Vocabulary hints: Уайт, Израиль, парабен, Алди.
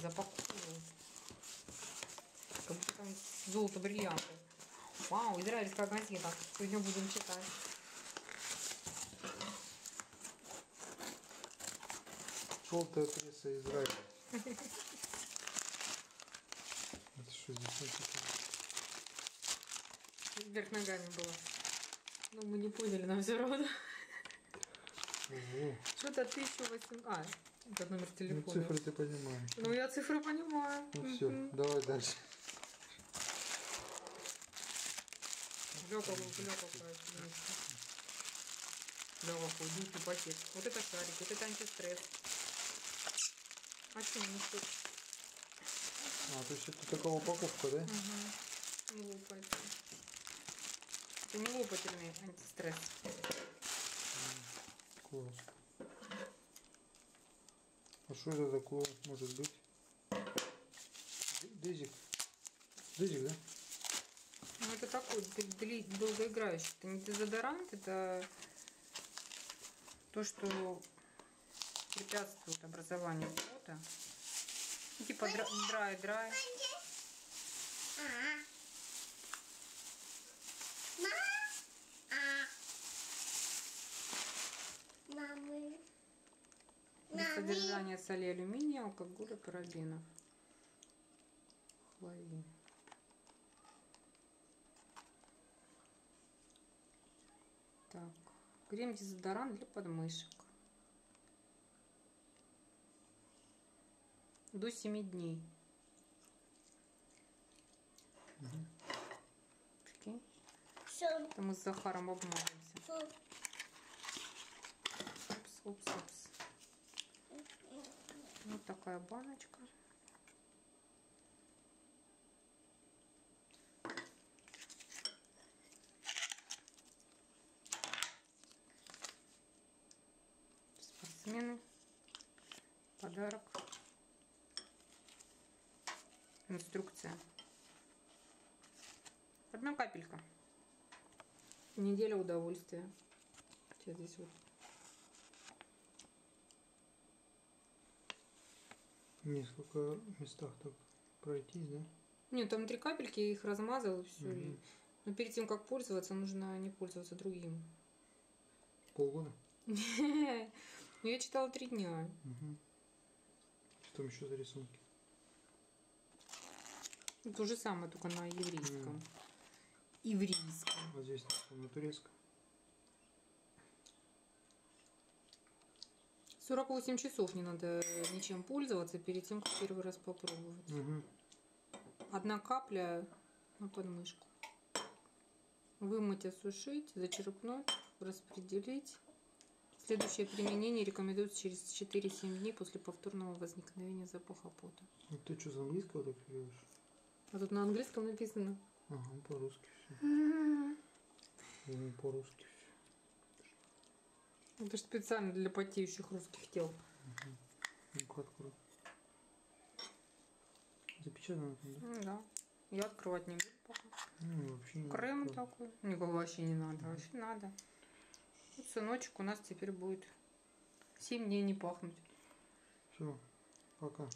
запаковывал. Как будто там золото, бриллианты. Вау, израильская газета. Сегодня будем читать. Желтая пресса Израиля. Это что здесь? Вверх ногами было. Ну, мы не поняли, нам все равно. Что-то 1800... А, это номер телефона. Ну, цифры ты понимаешь. Ну, я цифры понимаю. Ну, все, давай дальше. Глёков, конечно. Глёков, пакет. Вот это шарик, вот это антистресс. А что у нас тут? А, то есть это такая упаковка, да? Угу. Не лопается. Это не лопательный антистресс. Класс. А что это такое может быть? Дезик. Дезик, да? Ну это такой долгоиграющий. Это не дезодорант, это то, что препятствует образованию болота. Типа драй. Содержание соли, алюминия, алкоголя, парабенов. Хлорин. Так, крем-дезодорант для подмышек. До 7 дней. Угу. Это мы с Захаром обмажемся. Опс. Вот такая баночка. Спортсмены. Подарок. Инструкция. Одна капелька. Неделя удовольствия. Сейчас здесь вот. Несколько местах так пройтись, да? Нет, там 3 капельки, я их размазал и все. Угу. Но перед тем, как пользоваться, нужно не пользоваться другим. Полгода? Я читала 3 дня. Угу. Что там еще за рисунки? То же самое, только на еврейском. Еврейском. А здесь на турецком. 48 часов не надо ничем пользоваться перед тем, как первый раз попробовать. Угу. Одна капля на подмышку. Вымыть, осушить, зачерпнуть, распределить. Следующее применение рекомендуется через 4-7 дней после повторного возникновения запаха пота. Ну, ты что, с английского так делаешь? А тут на английском написано. Ага, по-русски все. По-русски все. Это же специально для потеющих русских тел. Угу. Ну-ка, открой. Запечатано там, да? Ну, да. Я открывать не буду пока. Ну, вообще не Крым надо. Такой. Никого вообще не надо. Угу. Вообще надо. Вот сыночек у нас теперь будет 7 дней не пахнуть. Все, пока.